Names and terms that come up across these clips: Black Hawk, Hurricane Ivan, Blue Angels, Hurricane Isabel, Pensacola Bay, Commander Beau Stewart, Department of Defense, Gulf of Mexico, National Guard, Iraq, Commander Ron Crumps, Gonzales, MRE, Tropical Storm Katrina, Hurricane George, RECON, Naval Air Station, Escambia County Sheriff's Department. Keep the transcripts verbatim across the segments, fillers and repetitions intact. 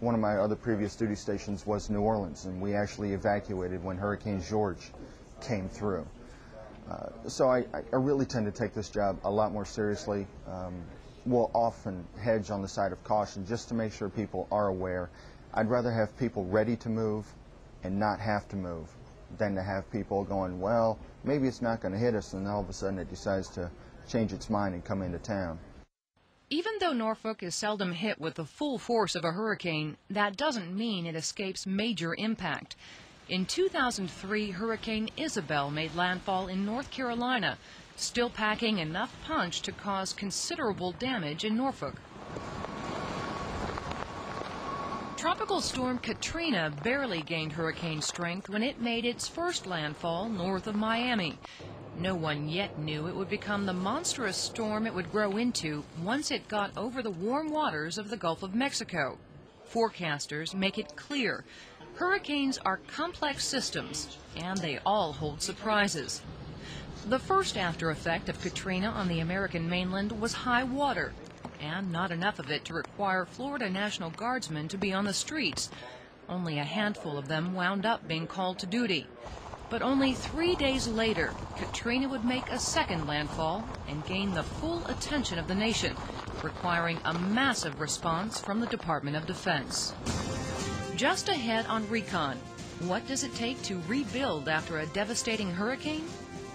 one of my other previous duty stations was New Orleans, and we actually evacuated when Hurricane George came through. Uh, so I, I really tend to take this job a lot more seriously. Um, we'll often hedge on the side of caution just to make sure people are aware. I'd rather have people ready to move and not have to move than to have people going, well, maybe it's not going to hit us, and all of a sudden it decides to change its mind and come into town. Even though Norfolk is seldom hit with the full force of a hurricane, that doesn't mean it escapes major impact. In two thousand three, Hurricane Isabel made landfall in North Carolina, still packing enough punch to cause considerable damage in Norfolk. Tropical Storm Katrina barely gained hurricane strength when it made its first landfall north of Miami. No one yet knew it would become the monstrous storm it would grow into once it got over the warm waters of the Gulf of Mexico. Forecasters make it clear, hurricanes are complex systems, and they all hold surprises. The first aftereffect of Katrina on the American mainland was high water, and not enough of it to require Florida National Guardsmen to be on the streets. Only a handful of them wound up being called to duty. But only three days later, Katrina would make a second landfall and gain the full attention of the nation, requiring a massive response from the Department of Defense. Just ahead on Recon, what does it take to rebuild after a devastating hurricane?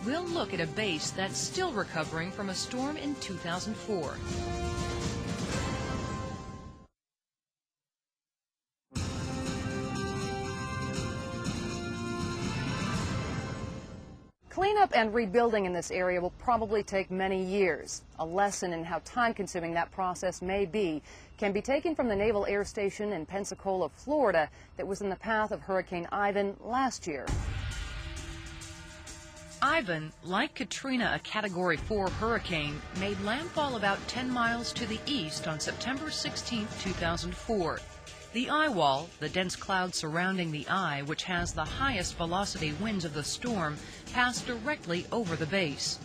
We'll look at a base that's still recovering from a storm in two thousand four. Cleanup and rebuilding in this area will probably take many years. A lesson in how time-consuming that process may be can be taken from the Naval Air Station in Pensacola, Florida, that was in the path of Hurricane Ivan last year. Ivan, like Katrina, a Category four hurricane, made landfall about ten miles to the east on September sixteenth two thousand four. The eye wall, the dense cloud surrounding the eye, which has the highest velocity winds of the storm, passed directly over the base.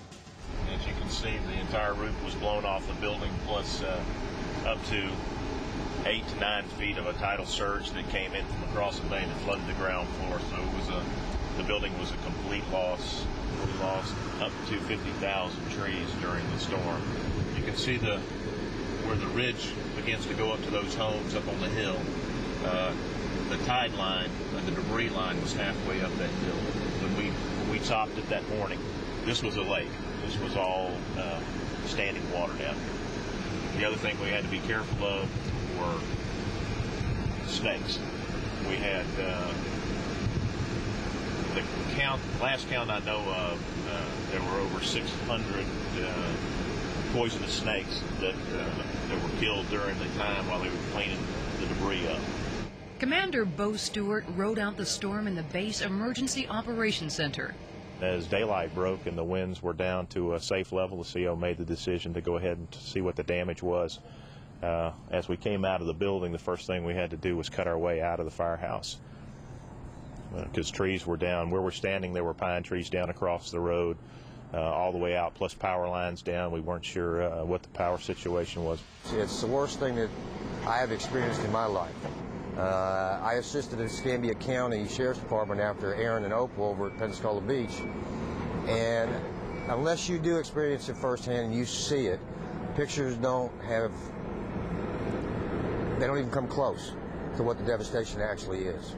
As you can see, the entire roof was blown off the building, plus uh, up to eight to nine feet of a tidal surge that came in from across the bay that flooded the ground floor. So it was a, the building was a complete loss. We lost up to fifty thousand trees during the storm. You can see the where the ridge begins to go up to those homes up on the hill. Uh, the tide line, uh, the debris line was halfway up that hill. When we, when we topped it that morning, this was a lake. This was all uh, standing water down here. The other thing we had to be careful of were snakes. We had, uh, the count, last count I know of, uh, there were over six hundred uh, poisonous snakes that, uh, that were killed during the time while they were cleaning the debris up. Commander Beau Stewart rode out the storm in the base emergency operations center. As daylight broke and the winds were down to a safe level, the C O made the decision to go ahead and see what the damage was. Uh, as we came out of the building, the first thing we had to do was cut our way out of the firehouse because uh, trees were down. Where we're standing, there were pine trees down across the road. Uh, all the way out, plus power lines down. We weren't sure uh, what the power situation was. It's the worst thing that I have experienced in my life. Uh, I assisted the Escambia County Sheriff's Department after Aaron and Opal over at Pensacola Beach. And unless you do experience it firsthand and you see it, pictures don't have, they don't even come close to what the devastation actually is.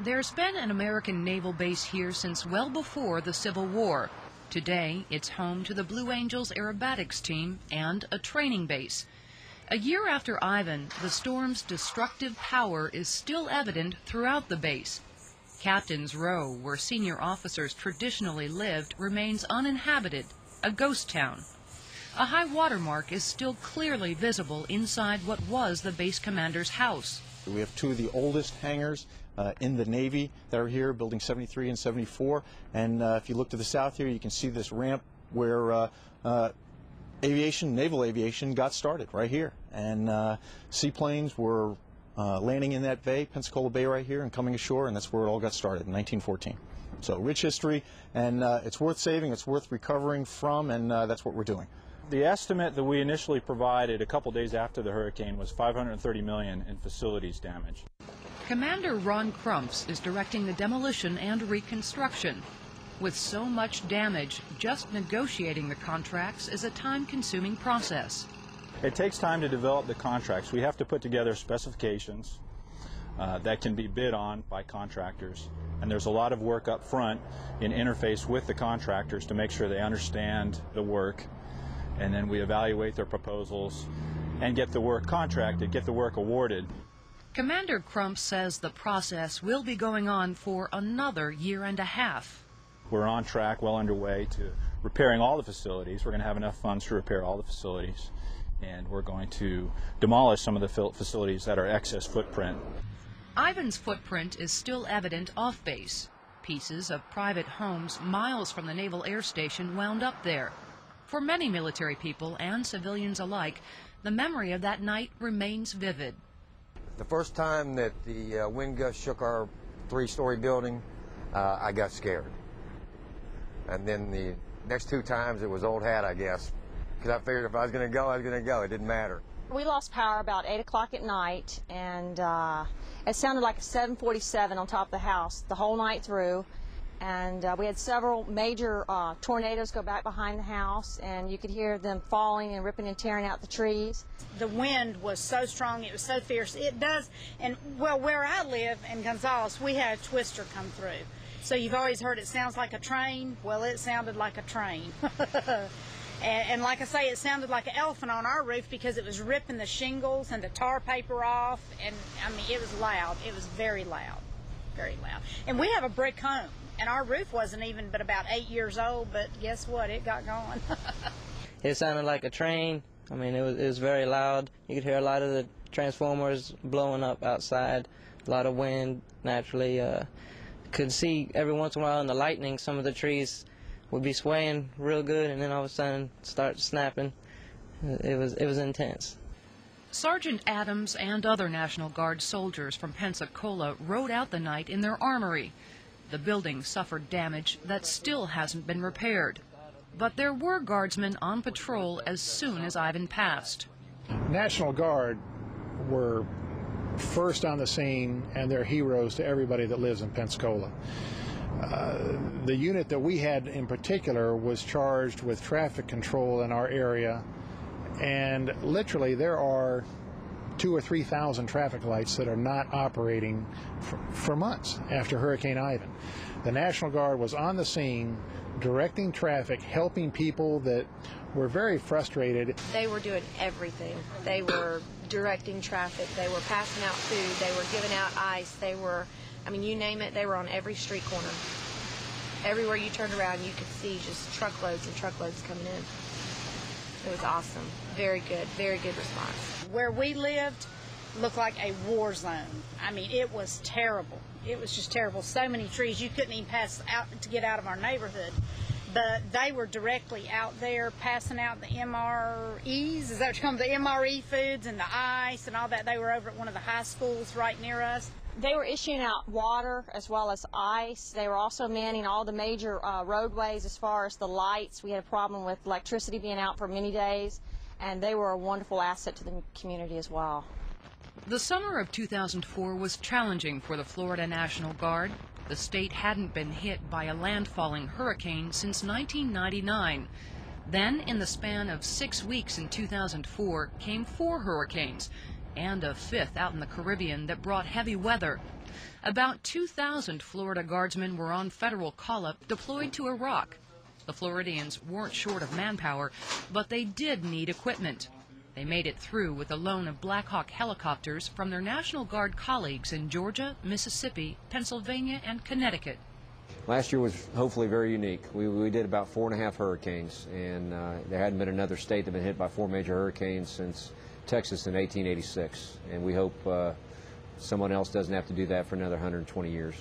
There's been an American naval base here since well before the Civil War. Today, it's home to the Blue Angels aerobatics team and a training base. A year after Ivan, the storm's destructive power is still evident throughout the base. Captain's Row, where senior officers traditionally lived, remains uninhabited, a ghost town. A high water mark is still clearly visible inside what was the base commander's house. We have two of the oldest hangars uh, in the Navy that are here, building seventy-three and seventy-four. And uh, if you look to the south here, you can see this ramp where uh, uh, aviation, naval aviation, got started right here. And uh, seaplanes were uh, landing in that bay, Pensacola Bay right here, and coming ashore, and that's where it all got started in nineteen fourteen. So rich history, and uh, it's worth saving, it's worth recovering from, and uh, that's what we're doing. the estimate that we initially provided a couple days after the hurricane was five hundred thirty million dollars in facilities damage. Commander Ron Crumps is directing the demolition and reconstruction. With so much damage, just negotiating the contracts is a time-consuming process. It takes time to develop the contracts. We have to put together specifications uh, that can be bid on by contractors. And there's a lot of work up front in interface with the contractors to make sure they understand the work. And then we evaluate their proposals and get the work contracted, get the work awarded. Commander Crump says the process will be going on for another year and a half. We're on track, well underway to repairing all the facilities. We're going to have enough funds to repair all the facilities, and we're going to demolish some of the facilities that are excess footprint. Ivan's footprint is still evident off base. Pieces of private homes miles from the Naval Air Station wound up there. For many military people and civilians alike, the memory of that night remains vivid. The first time that the uh, wind gust shook our three-story building, uh, I got scared. And then the next two times it was old hat, I guess, because I figured if I was going to go, I was going to go. It didn't matter. We lost power about eight o'clock at night, and uh, it sounded like a seven forty-seven on top of the house the whole night through. And uh, we had several major uh, tornadoes go back behind the house, and you could hear them falling and ripping and tearing out the trees. The wind was so strong, it was so fierce. It does, and well, where I live in Gonzales, we had a twister come through. So you've always heard it sounds like a train. Well, it sounded like a train. and, and like I say, it sounded like an elephant on our roof because it was ripping the shingles and the tar paper off. And, I mean, it was loud. It was very loud, very loud. And we have a brick home, and our roof wasn't even but about eight years old, but guess what? It got going. It sounded like a train. I mean, it was, it was very loud. You could hear a lot of the transformers blowing up outside, a lot of wind naturally. Uh, could see every once in a while in the lightning some of the trees would be swaying real good, and then all of a sudden start snapping. It was it was intense. Sergeant Adams and other National Guard soldiers from Pensacola rode out the night in their armory. The building suffered damage that still hasn't been repaired. But there were guardsmen on patrol as soon as Ivan passed. National Guard were first on the scene, and they're heroes to everybody that lives in Pensacola. Uh, the unit that we had in particular was charged with traffic control in our area, and literally there are two or three thousand traffic lights that are not operating for, for months after Hurricane Ivan. The National Guard was on the scene, directing traffic, helping people that were very frustrated. They were doing everything. They were directing traffic. They were passing out food. They were giving out ice. They were, I mean, you name it, they were on every street corner. Everywhere you turned around, you could see just truckloads and truckloads coming in. It was awesome. Very good, very good response. Where we lived looked like a war zone. I mean, it was terrible. It was just terrible. So many trees, you couldn't even pass out to get out of our neighborhood. But they were directly out there passing out the M R Es, is that what you call them? The M R E foods and the ice and all that. They were over at one of the high schools right near us. They were issuing out water as well as ice. They were also manning all the major uh, roadways as far as the lights. We had a problem with electricity being out for many days, and they were a wonderful asset to the community as well. The summer of two thousand four was challenging for the Florida National Guard. The state hadn't been hit by a landfalling hurricane since nineteen ninety-nine. Then, in the span of six weeks in two thousand four, came four hurricanes, and a fifth out in the Caribbean that brought heavy weather. About two thousand Florida Guardsmen were on federal call-up deployed to Iraq. The Floridians weren't short of manpower, but they did need equipment. They made it through with the loan of Black Hawk helicopters from their National Guard colleagues in Georgia, Mississippi, Pennsylvania, and Connecticut. Last year was hopefully very unique. We, we did about four and a half hurricanes, and uh, there hadn't been another state that had been hit by four major hurricanes since Texas in eighteen eighty-six. And we hope uh, someone else doesn't have to do that for another one hundred twenty years.